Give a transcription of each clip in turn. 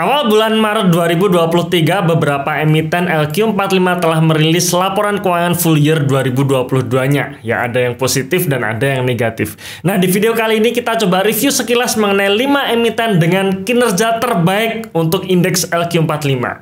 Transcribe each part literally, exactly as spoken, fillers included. Awal bulan Maret dua ribu dua puluh tiga, beberapa emiten L Q empat puluh lima telah merilis laporan keuangan full year dua ribu dua puluh dua-nya. Ya, ada yang positif dan ada yang negatif. Nah, di video kali ini kita coba review sekilas mengenai lima emiten dengan kinerja terbaik untuk indeks L Q empat puluh lima.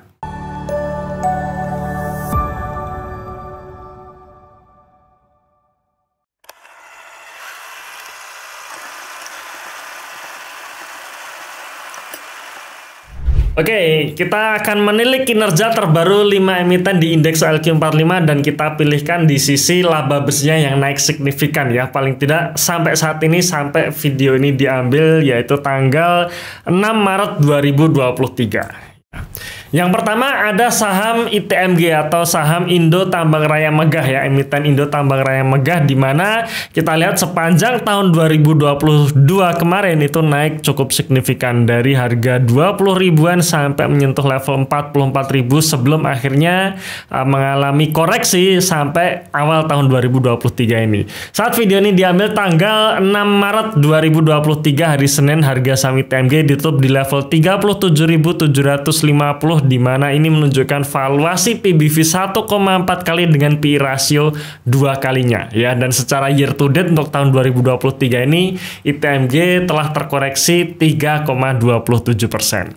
Oke, kita akan menilik kinerja terbaru lima emiten di indeks L Q empat puluh lima dan kita pilihkan di sisi laba bersihnya yang naik signifikan ya. Paling tidak sampai saat ini, sampai video ini diambil, yaitu tanggal enam Maret dua ribu dua puluh tiga. Yang pertama ada saham I T M G atau saham Indo Tambang Raya Megah ya, emiten Indo Tambang Raya Megah, di mana kita lihat sepanjang tahun dua ribu dua puluh dua kemarin itu naik cukup signifikan dari harga dua puluh ribuan sampai menyentuh level empat puluh empat ribu sebelum akhirnya uh, mengalami koreksi sampai awal tahun dua ribu dua puluh tiga ini. Saat video ini diambil tanggal enam Maret dua ribu dua puluh tiga hari Senin, harga saham I T M G ditutup di level tiga puluh tujuh ribu tujuh ratus lima puluh, di mana ini menunjukkan valuasi P B V satu koma empat kali dengan P E rasio dua kalinya ya. Dan secara year to date untuk tahun dua ribu dua puluh tiga ini I T M G telah terkoreksi tiga koma dua puluh tujuh persen.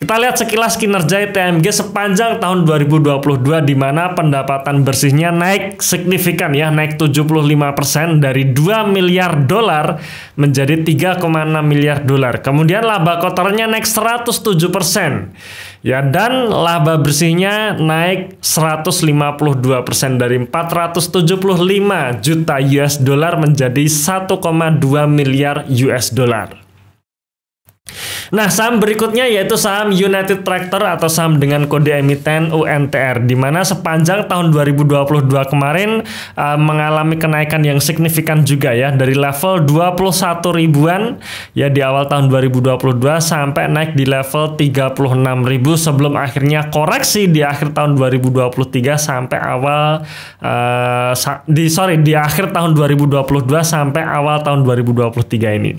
Kita lihat sekilas kinerja I T M G sepanjang tahun dua ribu dua puluh dua, di mana pendapatan bersihnya naik signifikan ya, naik tujuh puluh lima persen dari dua miliar dolar menjadi tiga koma enam miliar dolar. Kemudian laba kotornya naik seratus tujuh persen. Ya, dan laba bersihnya naik seratus lima puluh dua persen dari empat ratus tujuh puluh lima juta U S dollar menjadi satu koma dua miliar U S dollar. Nah, saham berikutnya yaitu saham United Tractor atau saham dengan kode emiten U N T R, di mana sepanjang tahun dua ribu dua puluh dua kemarin uh, mengalami kenaikan yang signifikan juga ya, dari level dua puluh satu ribuan ya di awal tahun dua ribu dua puluh dua sampai naik di level tiga puluh enam ribu sebelum akhirnya koreksi di akhir tahun dua ribu dua puluh tiga sampai awal uh, di sorry di akhir tahun dua ribu dua puluh dua sampai awal tahun dua ribu dua puluh tiga ini.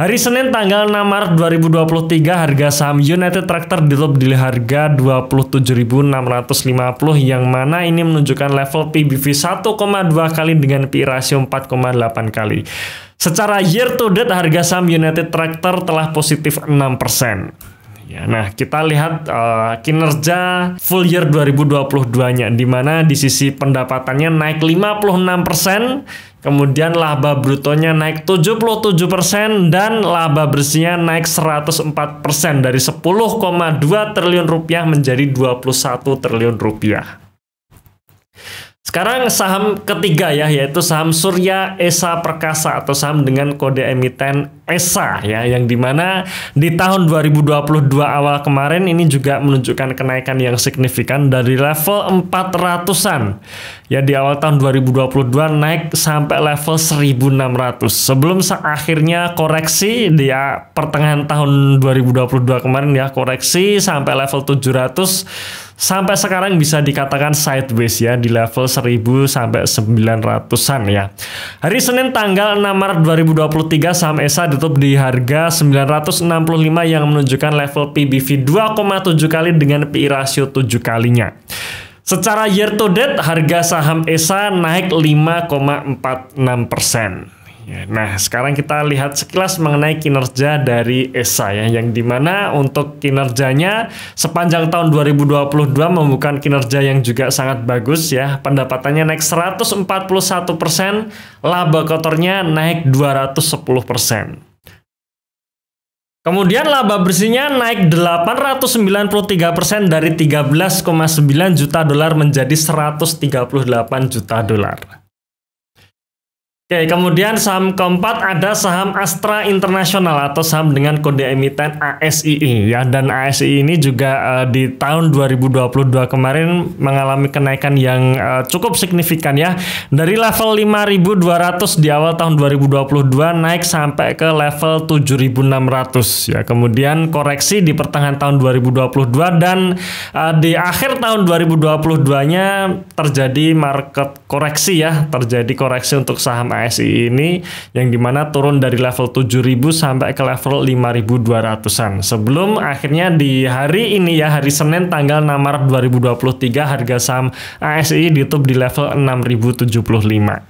Hari Senin tanggal enam Maret dua ribu dua puluh tiga harga saham United Tractor ditutup di harga dua puluh tujuh ribu enam ratus lima puluh, yang mana ini menunjukkan level P B V satu koma dua kali dengan P E rasio empat koma delapan kali. Secara year to date harga saham United Tractor telah positif enam persen. Ya, nah, kita lihat uh, kinerja full year dua ribu dua puluh dua-nya, di mana di sisi pendapatannya naik lima puluh enam persen. Kemudian laba brutonya naik tujuh puluh tujuh persen dan laba bersihnya naik seratus empat persen dari sepuluh koma dua triliun rupiah menjadi dua puluh satu triliun rupiah. Sekarang saham ketiga ya, yaitu saham Surya Esa Perkasa atau saham dengan kode emiten E S A ya, yang dimana di tahun dua ribu dua puluh dua awal kemarin ini juga menunjukkan kenaikan yang signifikan dari level empat ratusan ya, di awal tahun dua ribu dua puluh dua naik sampai level seribu enam ratus sebelum akhirnya koreksi dia pertengahan tahun dua ribu dua puluh dua kemarin ya, koreksi sampai level tujuh ratus. Sampai sekarang bisa dikatakan sideways ya, di level seribu sampai sembilan ratusan ya. Hari Senin tanggal enam Maret dua ribu dua puluh tiga saham E S A ditutup di harga sembilan ratus enam puluh lima, yang menunjukkan level P B V dua koma tujuh kali dengan P E rasio tujuh kalinya. Secara year to date harga saham E S A naik lima koma empat enam persen. Nah, sekarang kita lihat sekilas mengenai kinerja dari E S A ya, yang dimana untuk kinerjanya sepanjang tahun dua ribu dua puluh dua membuka kinerja yang juga sangat bagus ya. Pendapatannya naik seratus empat puluh satu persen, laba kotornya naik dua ratus sepuluh persen. Kemudian laba bersihnya naik delapan ratus sembilan puluh tiga persen dari tiga belas koma sembilan juta dolar menjadi seratus tiga puluh delapan juta dolar. Oke, kemudian saham keempat ada saham Astra International atau saham dengan kode emiten A S I I ya, dan A S I I ini juga uh, di tahun dua ribu dua puluh dua kemarin mengalami kenaikan yang uh, cukup signifikan ya, dari level lima ribu dua ratus di awal tahun dua ribu dua puluh dua naik sampai ke level tujuh ribu enam ratus ya, kemudian koreksi di pertengahan tahun dua ribu dua puluh dua dan uh, di akhir tahun dua ribu dua puluh dua-nya terjadi market koreksi ya, terjadi koreksi untuk saham M A S I ini, yang dimana turun dari level tujuh ribu sampai ke level lima ribu dua ratusan. Sebelum akhirnya di hari ini ya, hari Senin tanggal enam Maret dua ribu dua puluh tiga, harga saham A S I ditutup di level enam ribu tujuh puluh lima.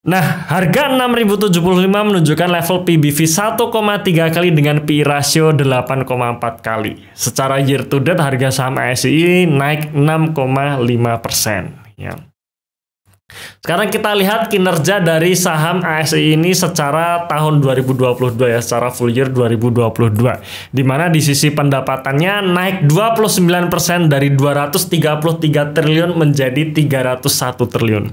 Nah, harga enam ribu tujuh puluh lima menunjukkan level P B V satu koma tiga kali dengan P E ratio delapan koma empat kali. Secara year to date harga saham A S I naik enam koma lima persen. Ya. Sekarang kita lihat kinerja dari saham A S I ini secara tahun dua ribu dua puluh dua ya, secara full year dua ribu dua puluh dua. Dimana di sisi pendapatannya naik dua puluh sembilan persen dari dua ratus tiga puluh tiga triliun menjadi tiga ratus satu triliun.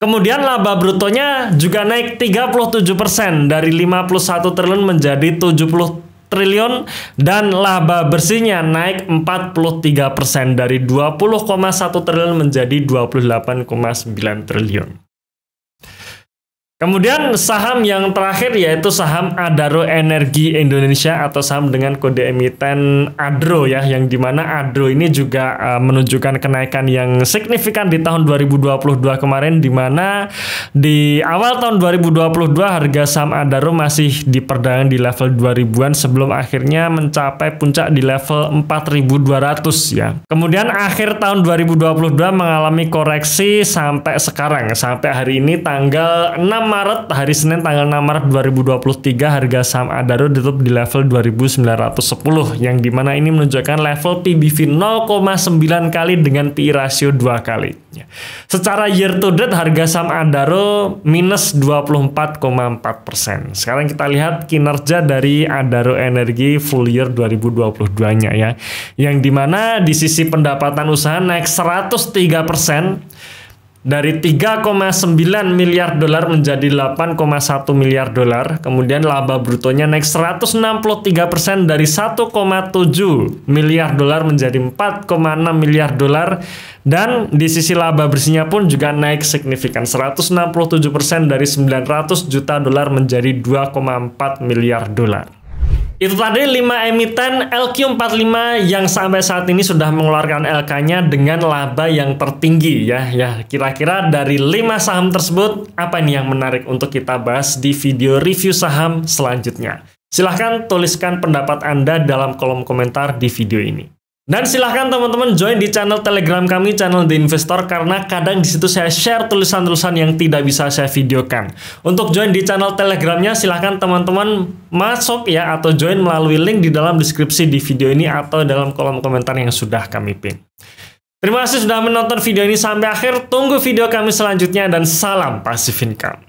Kemudian laba brutonya juga naik tiga puluh tujuh persen dari lima puluh satu triliun menjadi tujuh puluh triliun, dan laba bersihnya naik empat puluh tiga persen dari dua puluh koma satu triliun menjadi dua puluh delapan koma sembilan triliun. Kemudian saham yang terakhir yaitu saham Adaro Energy Indonesia atau saham dengan kode emiten Adro ya, yang dimana Adro ini juga uh, menunjukkan kenaikan yang signifikan di tahun dua ribu dua puluh dua kemarin, dimana di awal tahun dua ribu dua puluh dua harga saham Adaro masih diperdagangkan di level dua ribuan sebelum akhirnya mencapai puncak di level empat ribu dua ratus ya. Kemudian akhir tahun dua ribu dua puluh dua mengalami koreksi sampai sekarang, sampai hari ini tanggal enam Maret, hari Senin tanggal enam Maret dua ribu dua puluh tiga, harga saham Adaro ditutup di level dua ribu sembilan ratus sepuluh, yang dimana ini menunjukkan level P B V nol koma sembilan kali dengan P E ratio dua kali. Secara year to date harga saham Adaro minus dua puluh empat koma empat persen. Sekarang kita lihat kinerja dari Adaro Energy full year dua ribu dua puluh dua-nya ya, yang dimana di sisi pendapatan usaha naik seratus tiga persen dari tiga koma sembilan miliar dolar menjadi delapan koma satu miliar dolar. Kemudian laba brutonya naik seratus enam puluh tiga persen dari satu koma tujuh miliar dolar menjadi empat koma enam miliar dolar. Dan di sisi laba bersihnya pun juga naik signifikan, seratus enam puluh tujuh persen dari sembilan ratus juta dolar menjadi dua koma empat miliar dolar. Itu tadi lima emiten L Q empat puluh lima yang sampai saat ini sudah mengeluarkan L K-nya dengan laba yang tertinggi ya. Ya, kira-kira dari lima saham tersebut apa nih yang menarik untuk kita bahas di video review saham selanjutnya? Silahkan tuliskan pendapat Anda dalam kolom komentar di video ini. Dan silahkan teman-teman join di channel Telegram kami, channel The Investor, karena kadang di situ saya share tulisan-tulisan yang tidak bisa saya videokan. Untuk join di channel Telegramnya silahkan teman-teman masuk ya, atau join melalui link di dalam deskripsi di video ini atau dalam kolom komentar yang sudah kami pin. Terima kasih sudah menonton video ini sampai akhir. Tunggu video kami selanjutnya, dan salam passive income.